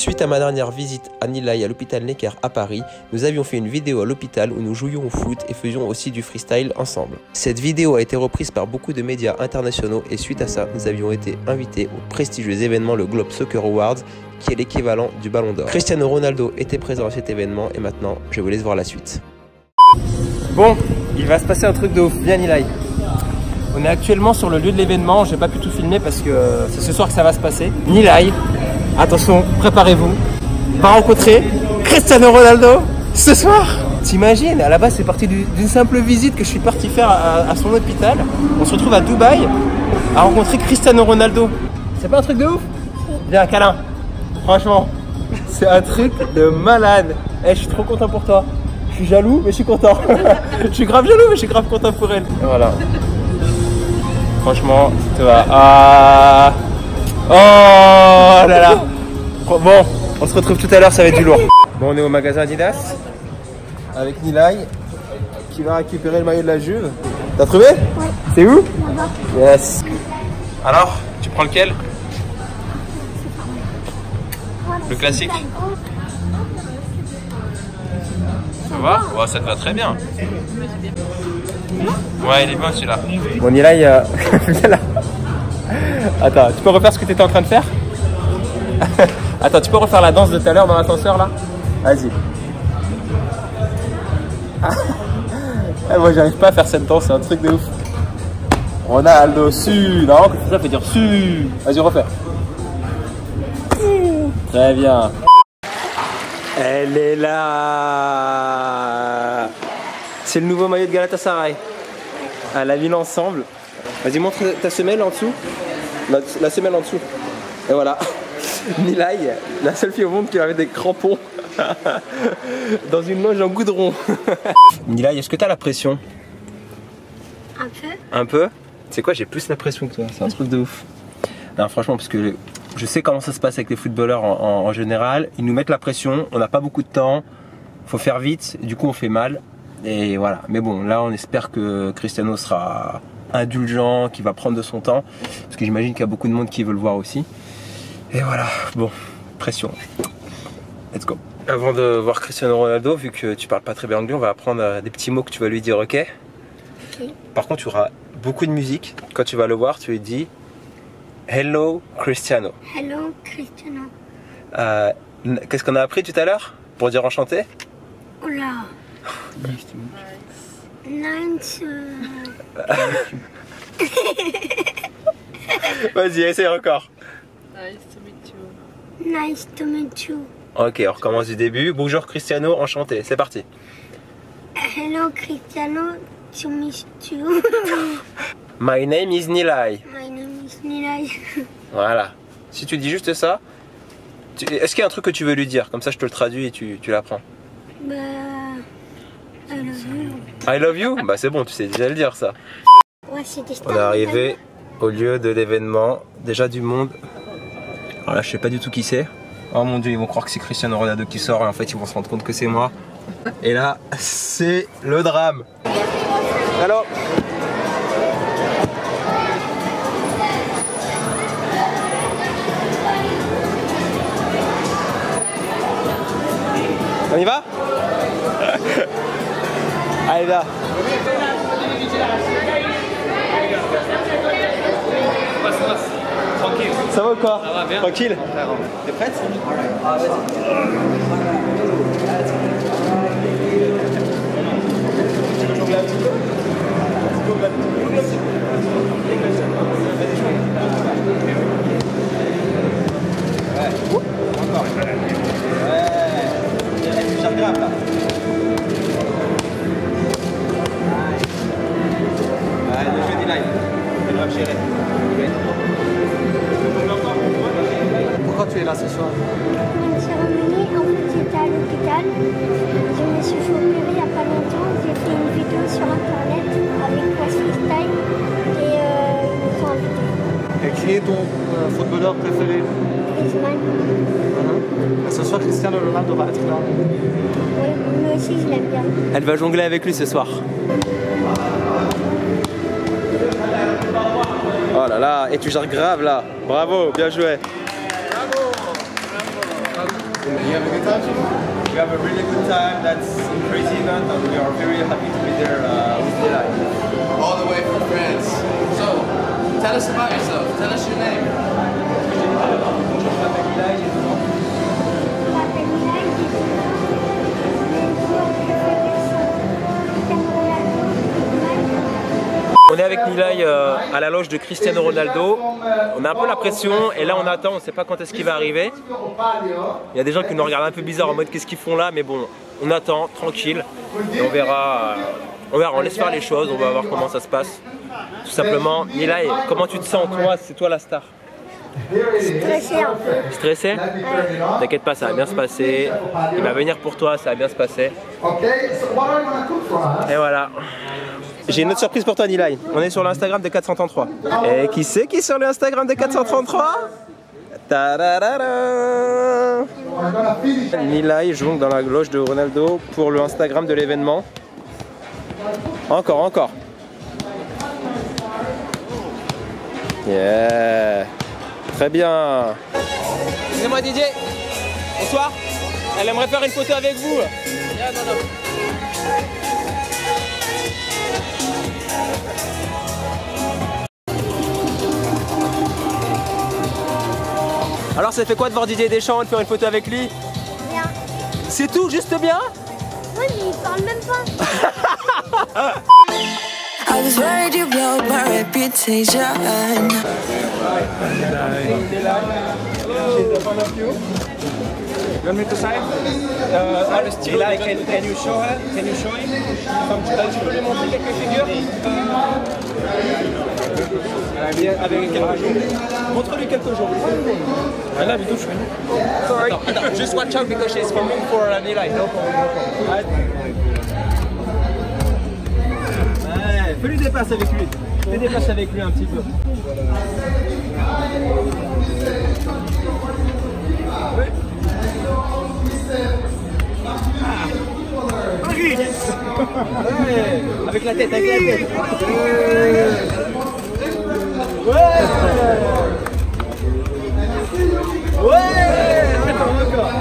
Suite à ma dernière visite à Nilay à l'hôpital Necker à Paris, nous avions fait une vidéo à l'hôpital où nous jouions au foot et faisions aussi du freestyle ensemble. Cette vidéo a été reprise par beaucoup de médias internationaux et suite à ça, nous avions été invités au prestigieux événement le Globe Soccer Awards qui est l'équivalent du Ballon d'Or. Cristiano Ronaldo était présent à cet événement et maintenant, je vous laisse voir la suite. Bon, il va se passer un truc de ouf, viens Nilay. On est actuellement sur le lieu de l'événement, j'ai pas pu tout filmer parce que c'est ce soir que ça va se passer. Nilay, attention, préparez-vous, on va rencontrer Cristiano Ronaldo ce soir. T'imagines, à la base c'est parti d'une simple visite que je suis parti faire à son hôpital. On se retrouve à Dubaï à rencontrer Cristiano Ronaldo. C'est pas un truc de ouf? Viens, câlin, franchement, c'est un truc de malade. Hey, je suis trop content pour toi. Je suis jaloux mais je suis content. Je suis grave jaloux mais je suis grave content pour elle. Et voilà. Franchement, ça va. Ah... Oh là là. Bon, on se retrouve tout à l'heure, ça va être du lourd. Bon, on est au magasin Adidas avec Nilay qui va récupérer le maillot de la Juve. T'as trouvé? Oui. C'est où? Là-bas. Yes. Alors, tu prends lequel? Le classique? Ça va? Oh, ça te va très bien. Ouais, il est bon celui-là. Bon, Nilay, attends, tu peux refaire ce que tu étais en train de faire? Attends, tu peux refaire la danse de tout à l'heure dans l'ascenseur là? Vas-y. Moi, j'arrive pas à faire cette danse, c'est un truc de ouf. Ronaldo, su. Non, quand ça, faut dire su. Vas-y, refais. Très bien. Elle est là. C'est le nouveau maillot de Galatasaray. À la ville ensemble. Vas-y, montre ta semelle en dessous. La semelle en dessous. Et voilà. Nilay, la seule fille au monde qui avait des crampons. Dans une loge en goudron. Nilay, est-ce que t'as la pression? Un peu. Un peu? Tu sais quoi, j'ai plus la pression que toi. C'est un truc de ouf. Non, franchement, parce que je sais comment ça se passe avec les footballeurs en général. Ils nous mettent la pression. On n'a pas beaucoup de temps. Faut faire vite. Du coup, on fait mal. Et voilà, mais bon, là on espère que Cristiano sera indulgent, qu'il va prendre de son temps, parce que j'imagine qu'il y a beaucoup de monde qui veut le voir aussi. Et voilà, bon, pression. Let's go. Avant de voir Cristiano Ronaldo, vu que tu parles pas très bien anglais, on va apprendre des petits mots que tu vas lui dire, ok? Okay. Par contre, tu auras beaucoup de musique. Quand tu vas le voir, tu lui dis Hello Cristiano. Hello Cristiano. Qu'est-ce qu'on a appris tout à l'heure pour dire enchanté? Oula. Vas-y, essaye encore. Nice to meet you. Nice to meet you. Ok, on recommence du début. Bonjour Cristiano, enchanté. C'est parti. Hello Cristiano, to meet you. My name is Nilay. My name is Nilay. Voilà. Si tu dis juste ça, est-ce qu'il y a un truc que tu veux lui dire? Comme ça, je te le traduis et tu l'apprends. Bah... I love you. I love you? Bah c'est bon, tu sais déjà le dire ça. Ouais, on est arrivé au lieu de l'événement, déjà du monde. Alors là je sais pas du tout qui c'est. Oh mon dieu, ils vont croire que c'est Cristiano Ronaldo qui sort et en fait ils vont se rendre compte que c'est moi. Et là c'est le drame. Alors. On y va? Allez là. Ça va ou quoi? Ça va bien. Tranquille. T'es prête? Pourquoi tu es là ce soir? On s'est réunis, en fait j'étais à l'hôpital. Je me suis fait opérer il n'y a pas longtemps. J'ai fait une vidéo sur internet avec la freestyle et ils sont invités. Et qui est ton footballeur préféré? Griezmann. Voilà. Ce soir Cristiano Ronaldo va être là. Oui, moi aussi je l'aime bien. Elle va jongler avec lui ce soir. Oh là là, et tu gères grave là. Bravo, bien joué. Bravo, bravo, bravo. You have a good time? We have a really good time. That's a crazy event and we are very happy to be there with Nilay. All the way from France. So, tell us about yourself. Tell us your name. On est avec Nilay à la loge de Cristiano Ronaldo. On a un peu la pression et là on attend, on ne sait pas quand est-ce qu'il va arriver. Il y a des gens qui nous regardent un peu bizarre en mode qu'est-ce qu'ils font là, mais bon, on attend, tranquille. Et on verra, on laisse faire les choses, on va voir comment ça se passe. Tout simplement, Nilay, comment tu te sens toi? C'est toi la star. Stressé un peu. Stressé? T'inquiète pas, ça va bien se passer. Il va venir pour toi, ça va bien se passer. Et voilà. J'ai une autre surprise pour toi, Nilay. On est sur l'Instagram de 433. Et qui c'est qui est sur l'Instagram de 433? Tararara. Nilay joue dans la loge de Ronaldo pour le Instagram de l'événement. Encore, encore. Yeah. Très bien. Excusez-moi Didier. Bonsoir. Elle aimerait faire une photo avec vous. Yeah, non, non. Alors ça fait quoi de voir Didier Deschamps et de faire une photo avec lui? Bien. C'est tout, juste bien? Oui, mais il parle même pas. You want me to sign? Nilay, can you show him? Tu peux lui montrer quelques figures? Avec quelques jours. Montre-lui quelques jours. I love you, friend. Sorry. Attends, just watch out because she's coming for Nilay. No problem. Ouais, fais-lui des passes avec lui. Fais des passes avec lui un petit peu. Oui. Ouais, avec la tête, avec la tête. Ouais. Ouais. Encore.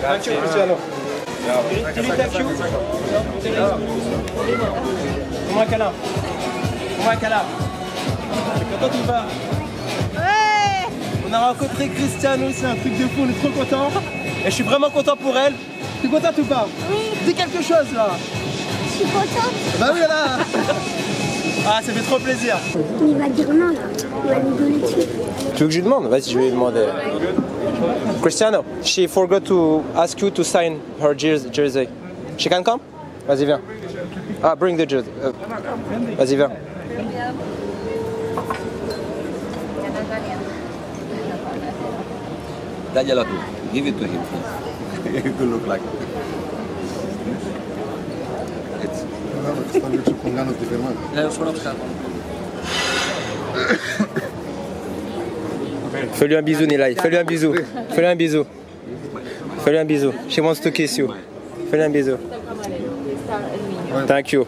Thank you, Cristiano. Comment un câlin. Quand tu vas. Ouais. On a rencontré Cristiano, c'est un truc de fou, on est trop contents. Et je suis vraiment content pour elle. Tu es contente ou pas? Oui. Dis quelque chose là. Je suis contente. Bah oui là. Ah, ça fait trop plaisir. Il va dire non là. Il va nous donner dessus. Tu veux que je lui demande? Vas-y, je vais lui demander. Cristiano, she forgot to ask you to sign her jersey. She can come? Vas-y, viens. Ah, bring the jersey. Vas-y, viens. Daniela, give it to him, please. It will look like it. Fais-lui un bisou, Nilay. Fais-lui un bisou. Fais-lui un bisou. Fais-lui un bisou. She wants to kiss you. Fais-lui un bisou. Thank you.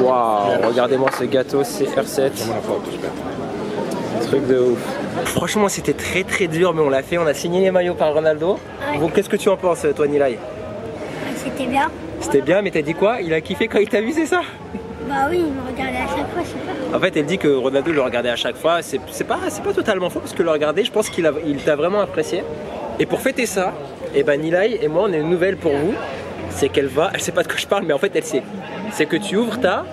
Waouh, regardez-moi ce gâteau CFR7. Truc de ouf. Franchement, c'était très dur, mais on l'a fait. On a signé les maillots par Ronaldo. Bon, qu'est-ce que tu en penses, toi, Nilay? C'était bien. C'était bien, mais t'as dit quoi? Il a kiffé quand il t'a vu, c'est ça? Bah oui, il me regardait à chaque fois, je sais pas. En fait, elle dit que Ronaldo le regardait à chaque fois. C'est pas totalement faux parce que le regarder, je pense qu'il t'a vraiment apprécié. Et pour fêter ça, et ben Nilay et moi, on a une nouvelle pour vous. C'est qu'elle va, elle sait pas de quoi je parle, mais en fait, elle sait. C'est que tu ouvres ta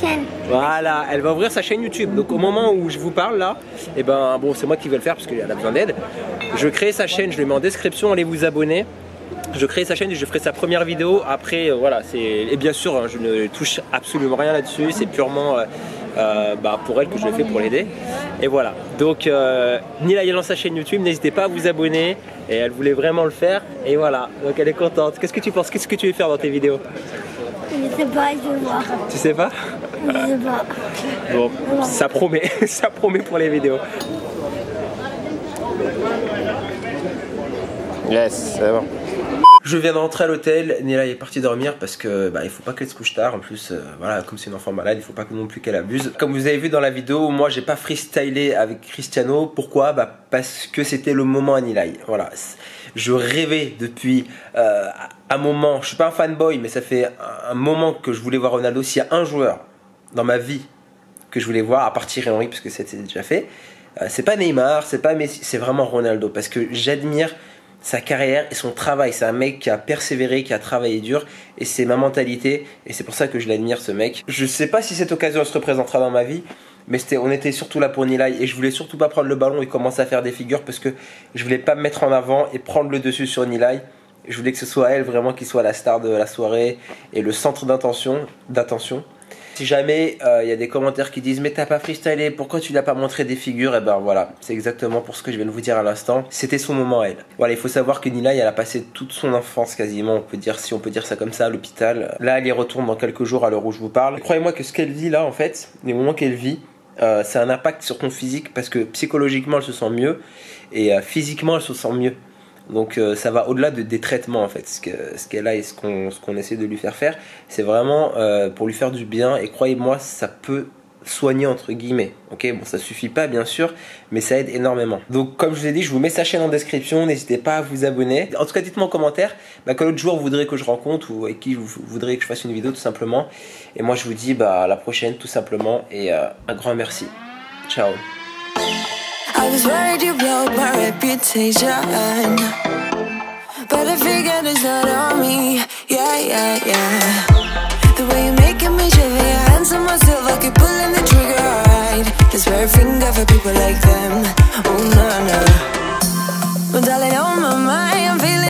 chaîne. Voilà, elle va ouvrir sa chaîne YouTube. Donc au moment où je vous parle là, et ben bon, c'est moi qui vais le faire parce qu'elle a besoin d'aide. Je crée sa chaîne, je lui mets en description, allez vous abonner. je crée sa chaîne et je ferai sa première vidéo. Après, voilà, et bien sûr, hein, je ne touche absolument rien là-dessus, c'est purement pour elle que je le fais, pour l'aider. Et voilà, donc Nilay lance sa chaîne YouTube, n'hésitez pas à vous abonner, et elle voulait vraiment le faire, et voilà, donc elle est contente. Qu'est-ce que tu penses, qu'est-ce que tu veux faire dans tes vidéos? Je sais pas, je vais voir. Tu sais pas? Je sais pas. Bon, ouais. Ça promet, ça promet pour les vidéos. Yes, c'est bon. Je viens de rentrer à l'hôtel, Nilay est partie dormir parce que il faut pas qu'elle se couche tard. En plus, voilà, comme c'est une enfant malade, il faut pas non plus qu'elle abuse. Comme vous avez vu dans la vidéo, moi j'ai pas freestylé avec Cristiano. Pourquoi? Parce que c'était le moment à Nilay. Voilà, je rêvais depuis un moment. Je suis pas un fanboy, mais ça fait un moment que je voulais voir Ronaldo. S'il y a un joueur dans ma vie que je voulais voir, à part Thierry Henry, parce que c'était déjà fait, c'est pas Neymar, c'est pas Messi, c'est vraiment Ronaldo, parce que j'admire sa carrière et son travail. C'est un mec qui a persévéré, qui a travaillé dur, et c'est ma mentalité, et c'est pour ça que je l'admire, ce mec. Je sais pas si cette occasion se représentera dans ma vie, mais on était surtout là pour Nilay, et je voulais surtout pas prendre le ballon et commencer à faire des figures, parce que je voulais pas me mettre en avant et prendre le dessus sur Nilay. Je voulais que ce soit elle vraiment qui soit la star de la soirée et le centre d'attention. Si jamais y a des commentaires qui disent mais t'as pas freestylé, pourquoi tu n'as pas montré des figures, et ben voilà, c'est exactement pour ce que je viens de vous dire à l'instant. C'était son moment, elle. Voilà, il faut savoir que Nilay, elle a passé toute son enfance quasiment, on peut dire, si on peut dire ça comme ça, à l'hôpital. Là, elle y retourne dans quelques jours à l'heure où je vous parle. Croyez-moi que ce qu'elle vit là, en fait, les moments qu'elle vit, ça a un impact sur ton physique, parce que psychologiquement elle se sent mieux et physiquement elle se sent mieux. Donc ça va au-delà des traitements, en fait. Ce qu'elle a et ce qu'on essaie de lui faire faire, c'est vraiment pour lui faire du bien, et croyez-moi, ça peut soigner entre guillemets. Ok, bon, ça suffit pas bien sûr, mais ça aide énormément. Donc comme je vous ai dit, je vous mets sa chaîne en description, n'hésitez pas à vous abonner. En tout cas, dites-moi en commentaire quel autre joueur vous voudrez que je rencontre, ou avec qui vous voudrez que je fasse une vidéo, tout simplement. Et moi je vous dis à la prochaine, tout simplement, et un grand merci. Ciao. I was worried you blowed my reputation, but I figured it's not on me. Yeah, yeah, yeah. The way you're making me shiver, your hands on myself, I keep pulling the trigger, alright. This perfect finger for people like them. Oh no.